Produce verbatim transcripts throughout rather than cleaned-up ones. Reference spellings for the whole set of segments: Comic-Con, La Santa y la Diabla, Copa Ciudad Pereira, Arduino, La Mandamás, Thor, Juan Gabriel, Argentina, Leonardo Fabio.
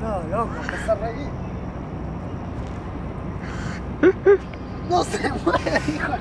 No, loco, está re bien. No se mueve, hijo.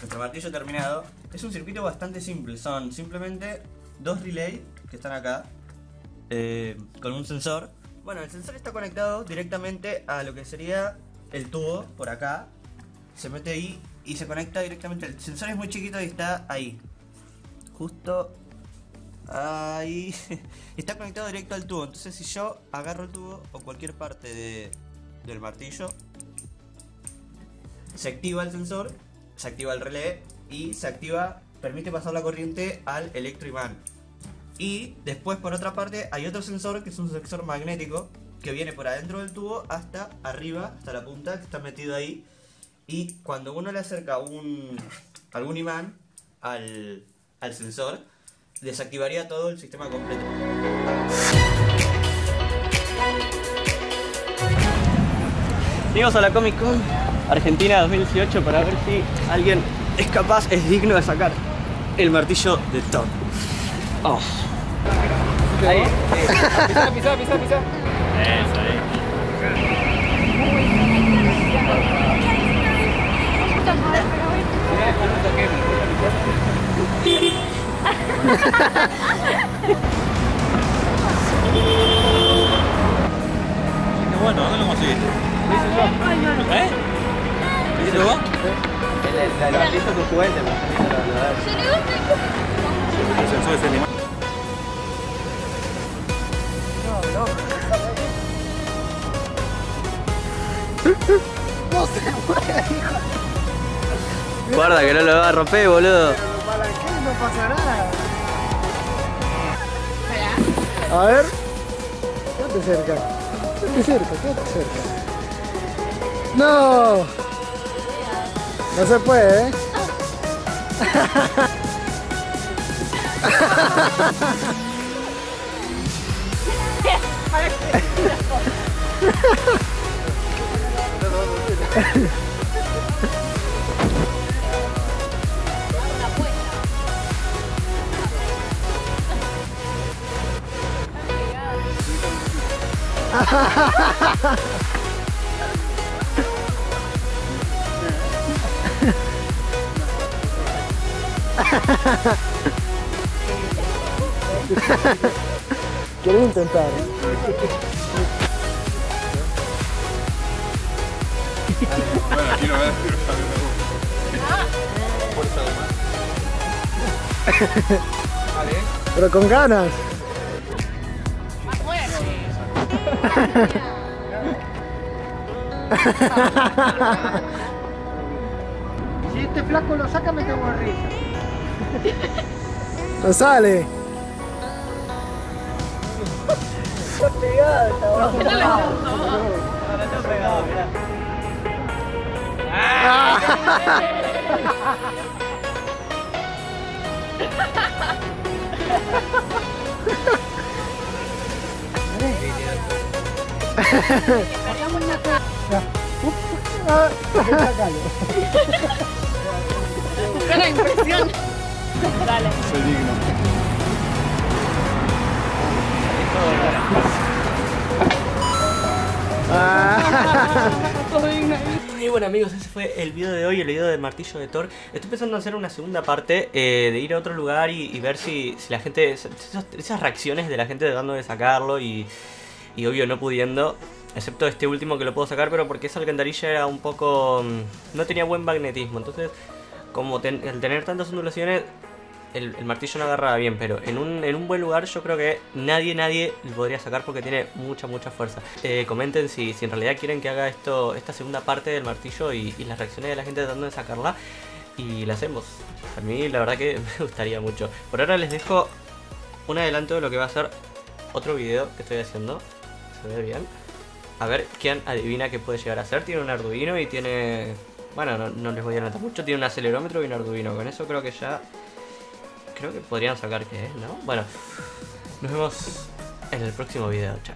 Nuestro martillo terminado. Es un circuito bastante simple, son simplemente dos relays que están acá eh, con un sensor. Bueno, el sensor está conectado directamente a lo que sería el tubo por acá, se mete ahí y se conecta directamente. El sensor es muy chiquito y está ahí, justo ahí. Está conectado directo al tubo, entonces si yo agarro el tubo o cualquier parte de, del martillo, se activa el sensor, se activa el relé y se activa, permite pasar la corriente al electroimán. Y después, por otra parte, hay otro sensor que es un sensor magnético que viene por adentro del tubo hasta arriba, hasta la punta, que está metido ahí. Y cuando uno le acerca un, algún imán al, al sensor, desactivaría todo el sistema completo. Llegamos a la Comic-Con Argentina dos mil dieciocho para ver si alguien es capaz, es digno de sacar el martillo de Thor. Oh. Ahí, ahí. Pisá, pisá, pisá, pisá. Eso, ahí. Qué bueno, ¿dónde lo conseguiste? ¿Lo hice yo? ¿Eh? ¿Lo hiciste vos? Sí. Lo has visto con juguete, lo has visto con juguete. No se mueve, hijo. Guarda que no lo va a romper, boludo. Pero para qué, no pasa nada. A ver. Quédate cerca. Quédate cerca, quédate cerca. No. No se puede, ¿eh? Quiero intentar. Bueno, aquí no ves, pero sale de uno. Fuerza de más. Vale. Pero con ganas. Más fuerte. Si este flaco lo saca, me cago en risa. No sale. Está pegado esta bola. No, está pegado, mirá. Buena impresión. Dale. Soy digno. Todo digno. Y bueno, amigos, ese fue el video de hoy, el video del martillo de Thor. Estoy pensando en hacer una segunda parte, eh, de ir a otro lugar y, y ver si, si la gente, esas, esas reacciones de la gente tratando de sacarlo y, y obvio no pudiendo, excepto este último que lo puedo sacar, pero porque esa alcantarilla era un poco, no tenía buen magnetismo, entonces como ten, al tener tantas ondulaciones el, el martillo no agarraba bien, pero en un, en un buen lugar yo creo que nadie, nadie lo podría sacar porque tiene mucha, mucha fuerza. Eh, comenten si, si en realidad quieren que haga esto, esta segunda parte del martillo y, y las reacciones de la gente tratando de sacarla, y la hacemos. A mí la verdad que me gustaría mucho. Por ahora les dejo un adelanto de lo que va a ser otro video que estoy haciendo. Se ve bien. A ver quién adivina qué puede llegar a ser. Tiene un Arduino y tiene... Bueno, no, no les voy a anotar mucho. Tiene un acelerómetro y un Arduino. Con eso creo que ya... Creo que podrían sacar qué es, ¿no? Bueno, nos vemos en el próximo video. Chao.